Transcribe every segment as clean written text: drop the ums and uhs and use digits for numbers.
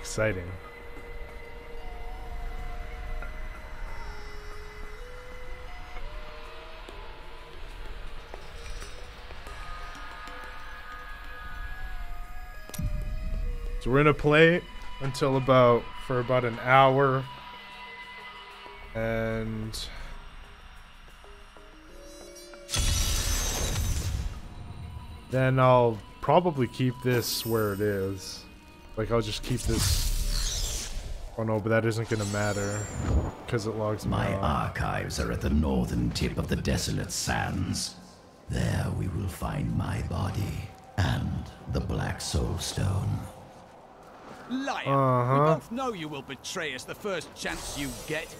Exciting. So we're gonna play until about an hour, and then I'll probably keep this where it is. Like, I'll just keep this. Oh no, but that isn't gonna matter because it logs me out. My archives are at the northern tip of the desolate sands. There we will find my body and the Black Soul Stone. Liar! We both know you will betray us the first chance you get.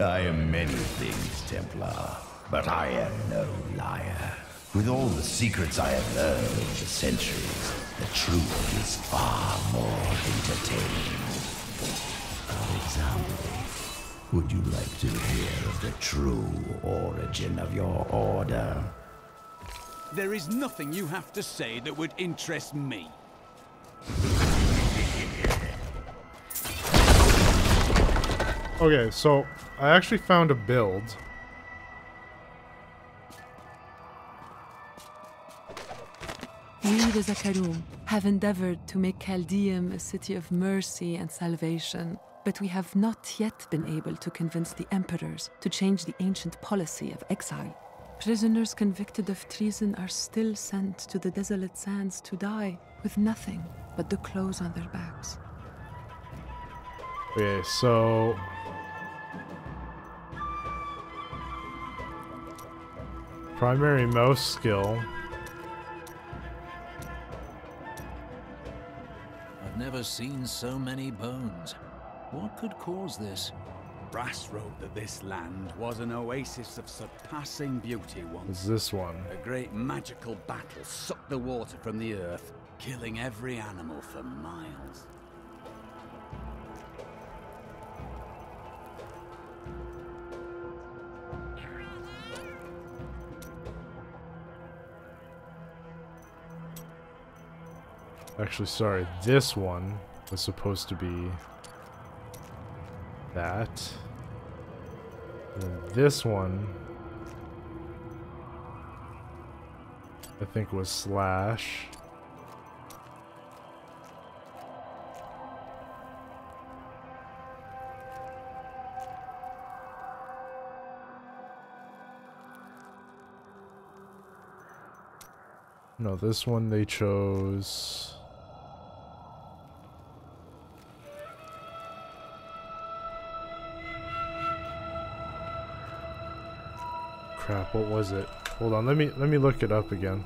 I am many things, Templar, but I am no liar. With all the secrets I have learned over the centuries, the truth is far more entertaining. Alexander, would you like to hear of the true origin of your order? There is nothing you have to say that would interest me. Okay, so I actually found a build. We, the Zakarum, have endeavored to make Chaldeum a city of mercy and salvation, but we have not yet been able to convince the emperors to change the ancient policy of exile. Prisoners convicted of treason are still sent to the desolate sands to die with nothing but the clothes on their backs. Okay, so... primary mouse skill. I've never seen so many bones. What could cause this? Brass wrote that this land was an oasis of surpassing beauty once. It's this one. A great magical battle sucked the water from the earth, killing every animal for miles. Actually, sorry, this one was supposed to be that. And then this one, I think, was slash. No, this one they chose... crap, what was it? Hold on, let me look it up again,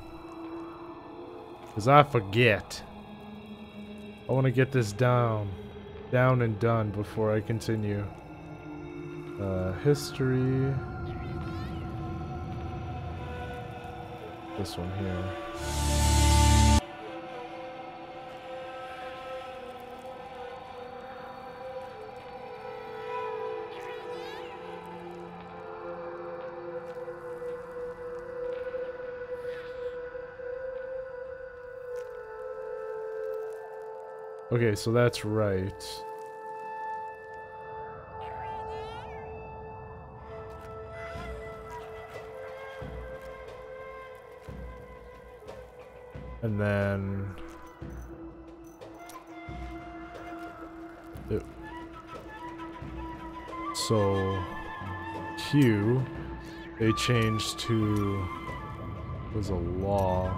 because I forget. I want to get this down and done before I continue. History. This one here. Okay, so that's right. And then... so... Q... they changed to... was a law.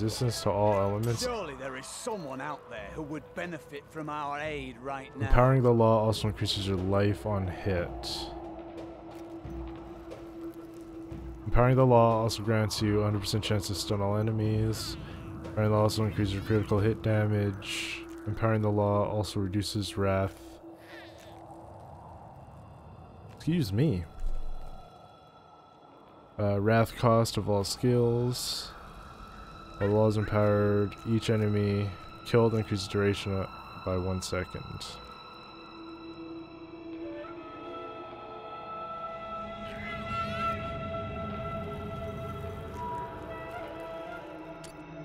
Resistance to all elements. Surely there is someone out there who would benefit from our aid right now. Empowering the law also increases your life on hit. Empowering the law also grants you 100% chance to stun all enemies. Empowering the law also increases your critical hit damage. Empowering the law also reduces wrath. Excuse me. Wrath cost of all skills. The law is empowered. Each enemy killed increases duration by 1 second.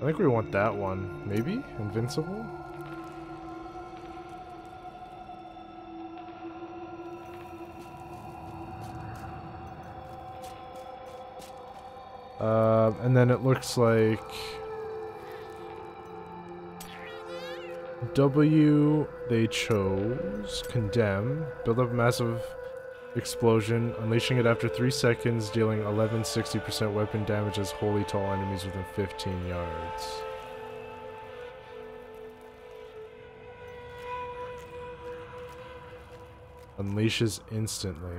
I think we want that one. Maybe? Invincible? And then it looks like W they chose condemn, build up a massive explosion, unleashing it after 3 seconds, dealing 1160% weapon damage as wholly tall enemies within 15 yards. Unleashes instantly.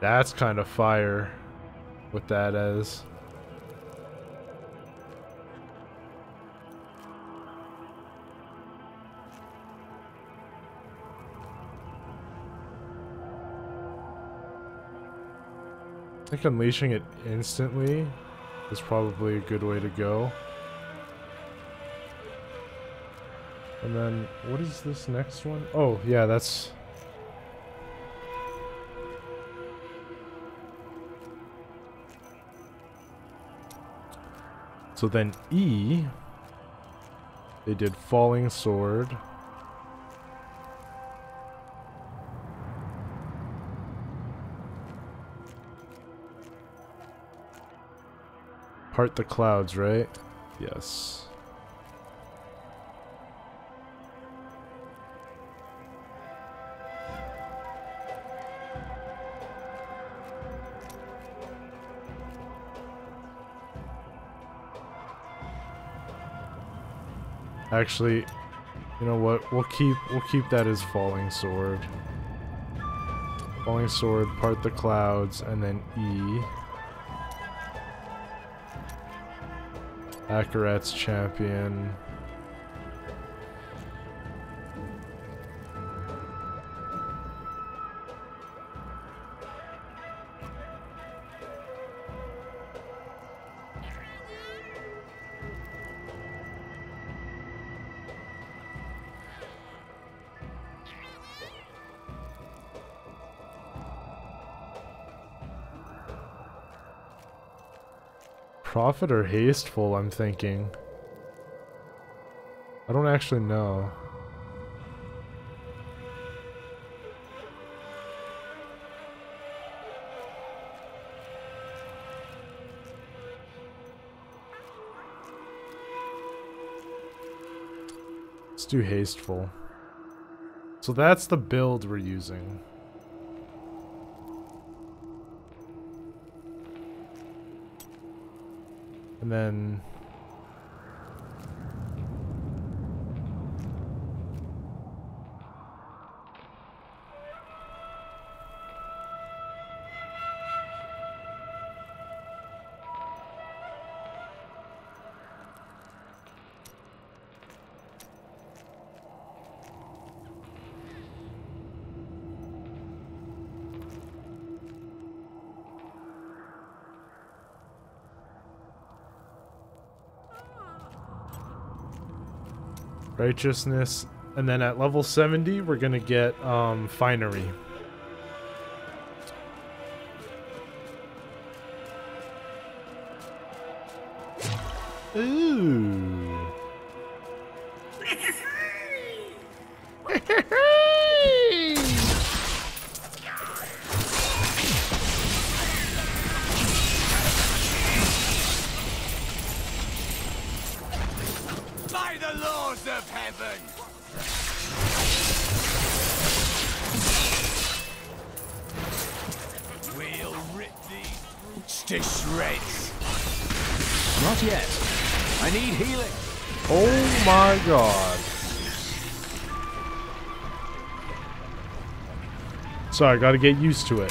That's kind of fire, what that is. I think unleashing it instantly is probably a good way to go. And then, what is this next one? Oh, yeah, that's... So then E, they did Falling Sword. Part the clouds, right? Yes. Actually, you know what? We'll keep that as Falling Sword. Falling Sword, part the clouds, and then E. Akarat's champion. Profit or hasteful, I'm thinking. I don't actually know. Let's do hasteful. So that's the build we're using. And then righteousness, and then at level 70 we're gonna get finery. Ooh. So I gotta get used to it. In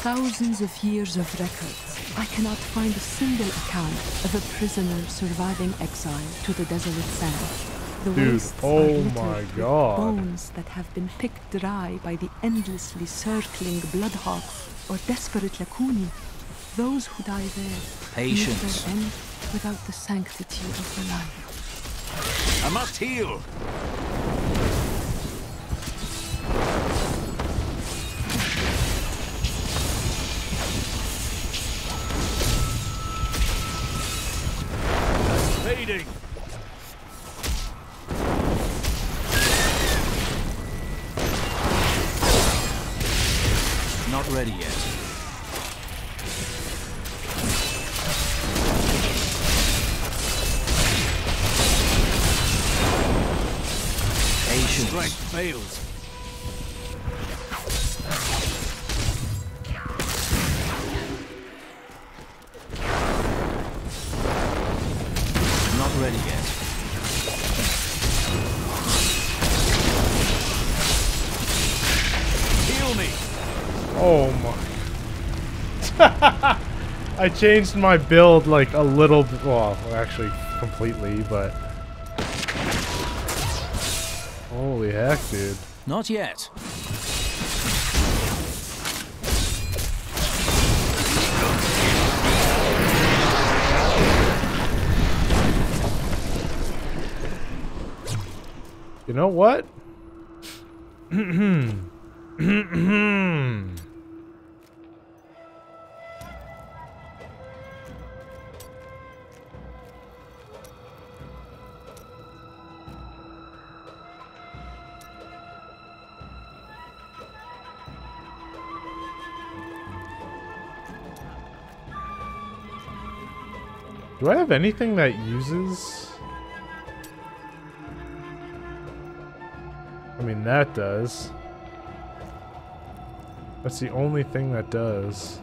thousands of years of records, I cannot find a single account of a prisoner surviving exile to the desolate sand. The wastes are littered with bones that have been picked dry by the endlessly circling bloodhawks or desperate lacuni. Those who die there patience end without the sanctity of the life. I must heal. Fading. Not ready yet. Strike fails. Not ready yet. Heal me. Oh my. I changed my build like a little bit, well, actually completely, but holy heck, dude. Not yet. You know what? Do I have anything that uses? I mean, that does. That's the only thing that does.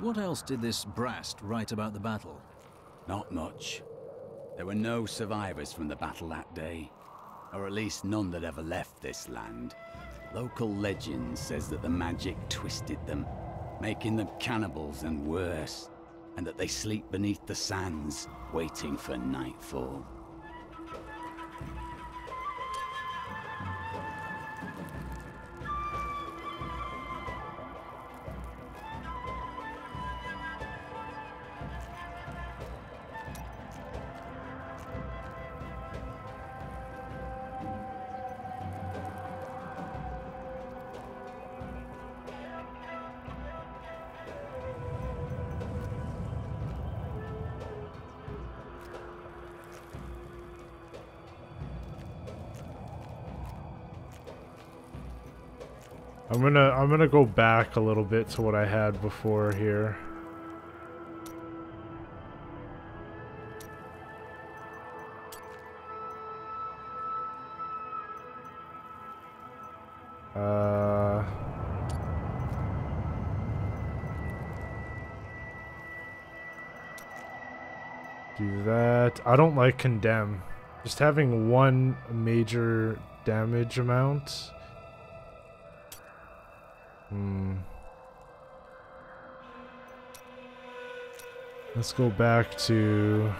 What else did this Brass write about the battle? Not much. There were no survivors from the battle that day, or at least none that ever left this land. Local legend says that the magic twisted them, making them cannibals and worse, and that they sleep beneath the sands, waiting for nightfall. I'm gonna go back a little bit to what I had before here. Do that. I don't like condemn. Just having one major damage amount. Let's go back to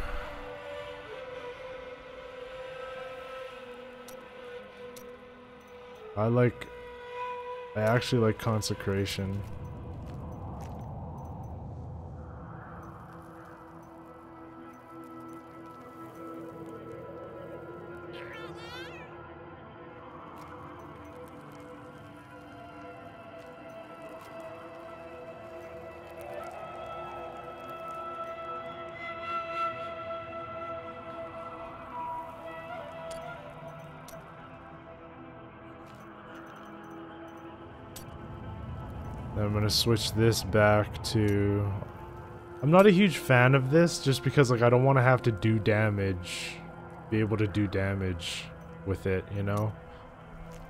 I actually like consecration. Then I'm gonna switch this back to... I'm not a huge fan of this, just because like I don't want to have to do damage, be able to do damage with it, you know,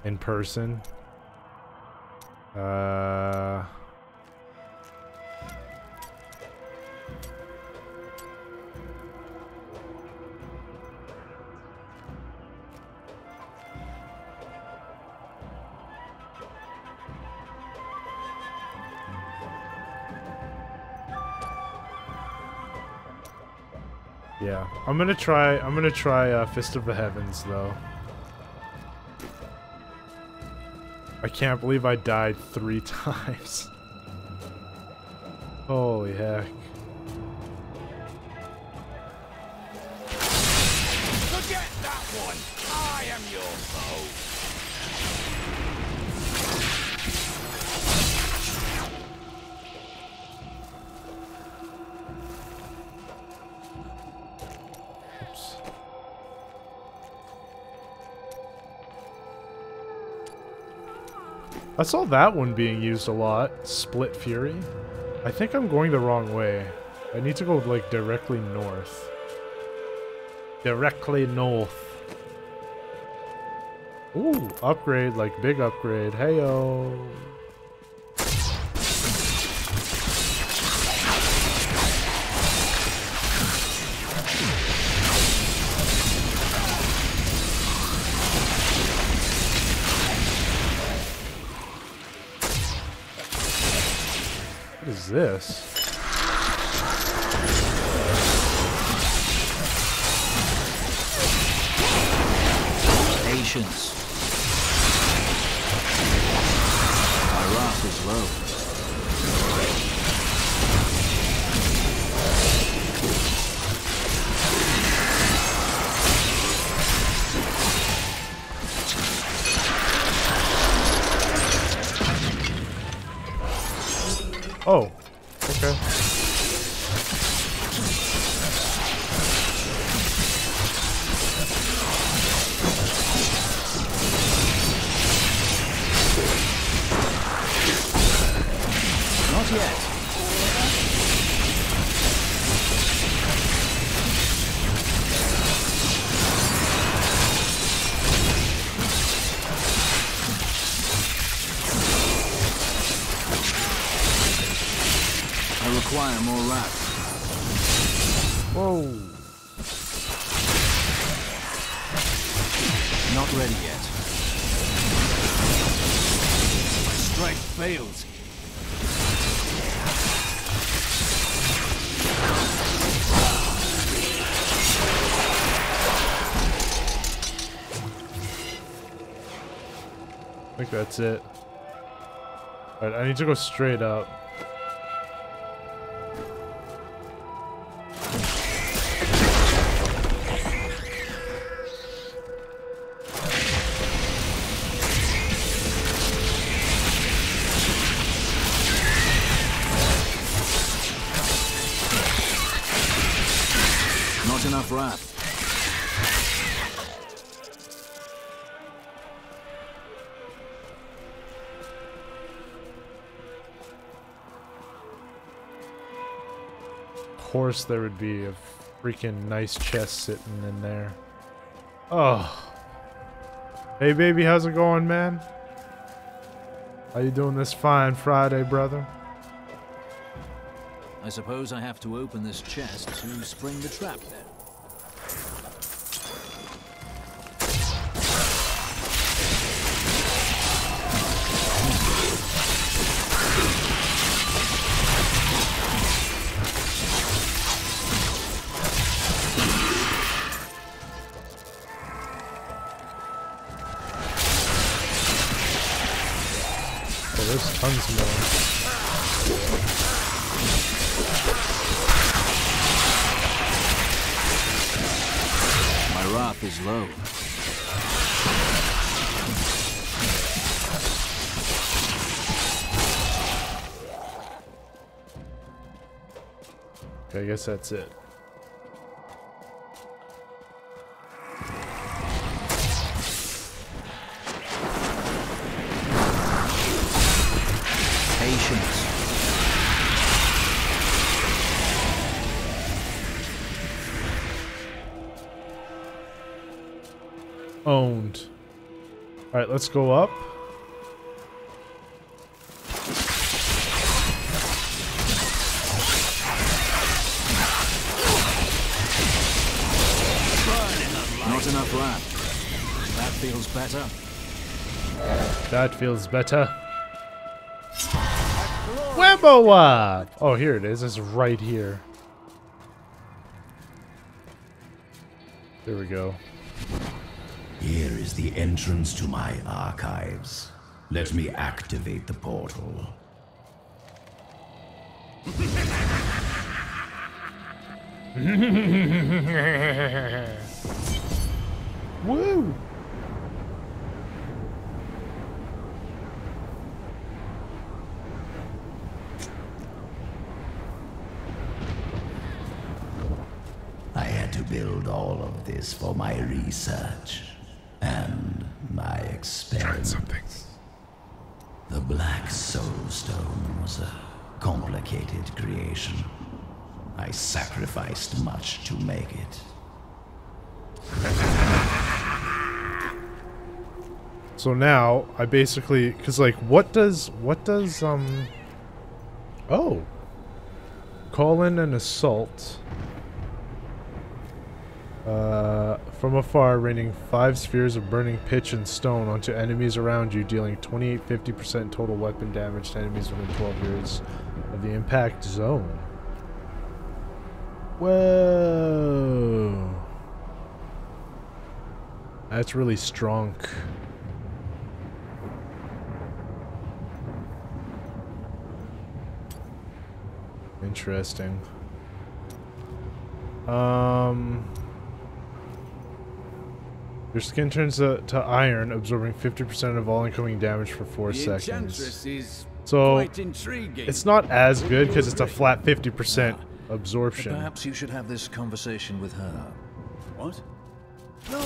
in person. Yeah, I'm gonna try Fist of the Heavens though. I can't believe I died 3 times. Holy heck. Forget that one. I am your foe. Oops. I saw that one being used a lot, Split Fury. I think I'm going the wrong way. I need to go, like, directly north. Directly north. Ooh, upgrade, like, big upgrade. Heyo! This. Patience. My wrath is low. Oh. Okay. Not yet. Require more wrath. Whoa. Not ready yet. My strength fails. I think that's it. Alright, I need to go straight up. Enough wrath. Of course there would be a freaking nice chest sitting in there. Oh. Hey baby, how's it going, man? How you doing this fine Friday, brother? I suppose I have to open this chest to spring the trap then. Oh, there's tons more. My wrath is low. Okay, I guess that's it. Patience. owned. Alright, let's go up. Not enough lap. That feels better. That feels better. Wembo! Oh, here it is. It's right here. There we go. Here is the entrance to my archives. Let me activate the portal. Woo! I had to build all of this for my research. And my experiments. The Black Soul Stone was a complicated creation. I sacrificed much to make it. So now I basically, because like, what does oh, call in an assault. From afar, raining 5 spheres of burning pitch and stone onto enemies around you, dealing 50% total weapon damage to enemies within 12 yards of the impact zone. Whoa. That's really strong. Interesting. Your skin turns to iron, absorbing 50% of all incoming damage for 4 seconds. So it's not as good because it's a flat 50% absorption. Perhaps you should have this conversation with her. What? No,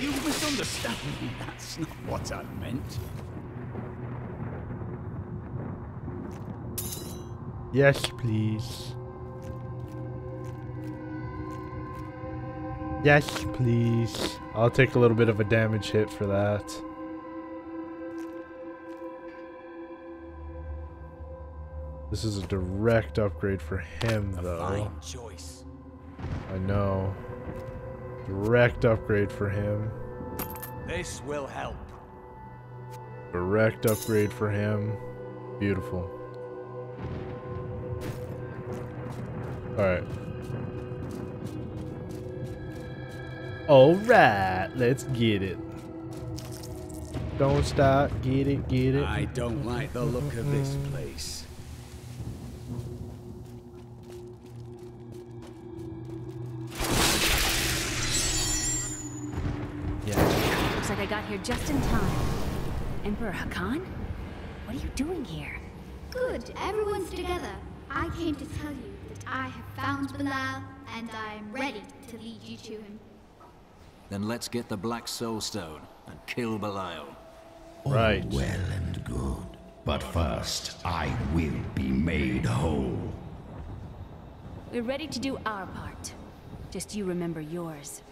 you misunderstand me. That's not what I meant. Yes, please. Yes, please. I'll take a little bit of a damage hit for that. This is a direct upgrade for him, though. A fine choice. I know. Direct upgrade for him. This will help. Direct upgrade for him. Beautiful. All right. Alright, let's get it. Don't stop, get it, get it. I don't like the look of this place. Yeah. Looks like I got here just in time. Emperor Hakan? What are you doing here? Good, everyone's together. I came to tell you that I have found Bilal and I'm ready to lead you to him. Then let's get the Black Soul Stone and kill Belial. Right. All well and good. But first, I will be made whole. We're ready to do our part. Just you remember yours.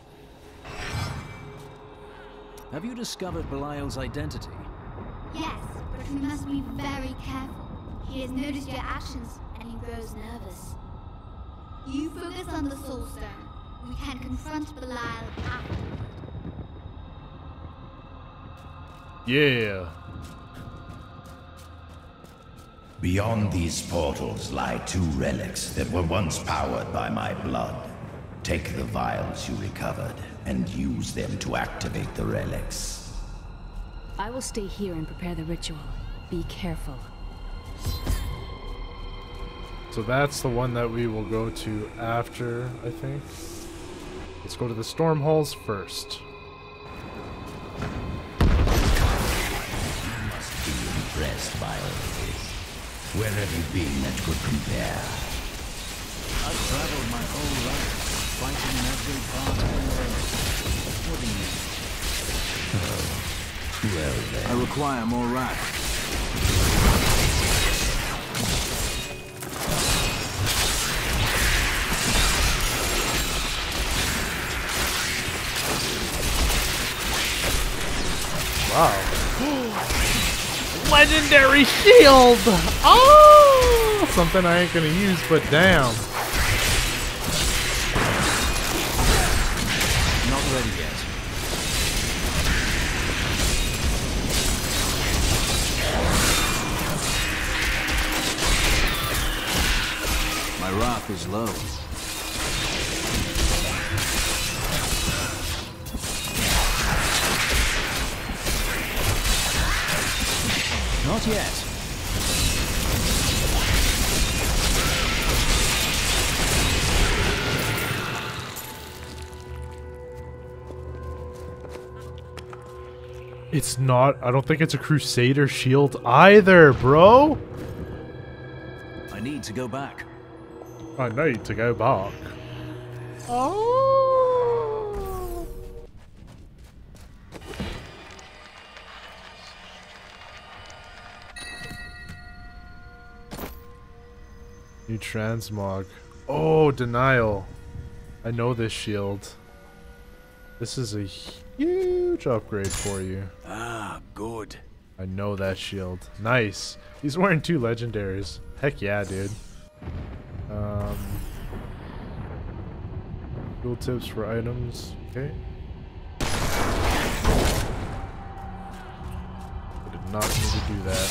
Have you discovered Belial's identity? Yes, but we must be very careful. He has noticed your actions and he grows nervous. You focus on the Soul Stone. We can confront Belial afterward. Yeah. Beyond these portals lie 2 relics that were once powered by my blood. Take the vials you recovered and use them to activate the relics. I will stay here and prepare the ritual. Be careful. So that's the one that we will go to after, I think. Let's go to the storm halls first. You must be impressed by all this. Where have you been that could compare? I've traveled my whole life, fighting every part of the world. What do you mean? Oh, well then. I require more wrath. Wow. Legendary shield! Oh! Something I ain't gonna use, but damn. Not ready yet. My wrath is low. Not yet. It's not. I don't think it's a Crusader shield either, bro. I need to go back. I need to go back. Oh. New transmog. Oh, denial. I know this shield. This is a huge upgrade for you. Ah, good. I know that shield. Nice. He's wearing two legendaries. Heck yeah, dude. Cool tips for items. Okay. I did not need to do that.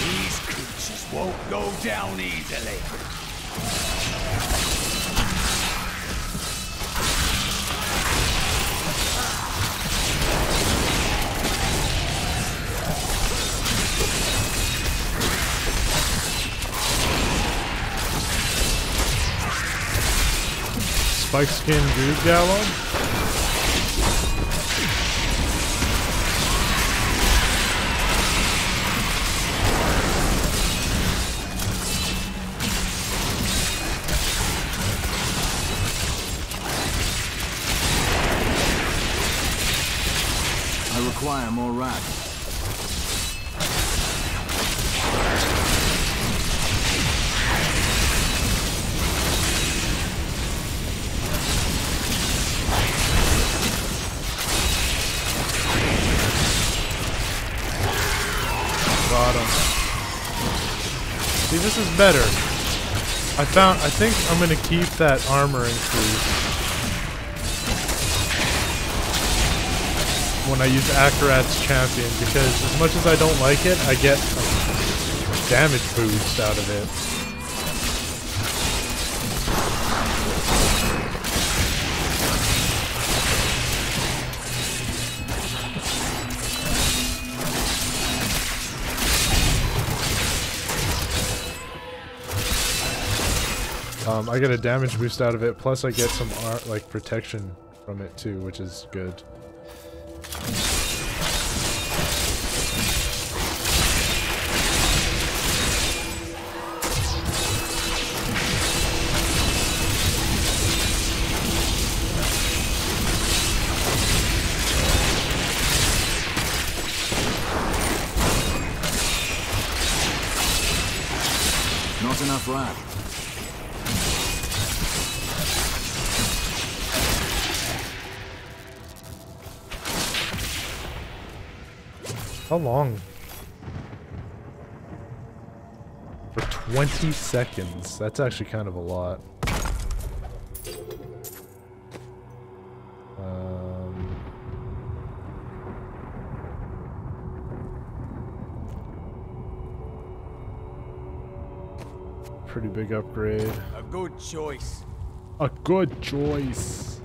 These creatures won't go down easily. Spike skin dude gallo. I require more rats. See, this is better. I think I'm gonna keep that armor increase when I use Akarat's champion, because as much as I don't like it, I get a damage boost out of it. I get a damage boost out of it, plus I get some like protection from it too, which is good. Not enough wrath. How long? For 20 seconds. That's actually kind of a lot. Pretty big upgrade. A good choice. A good choice.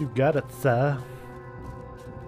You got it, sir.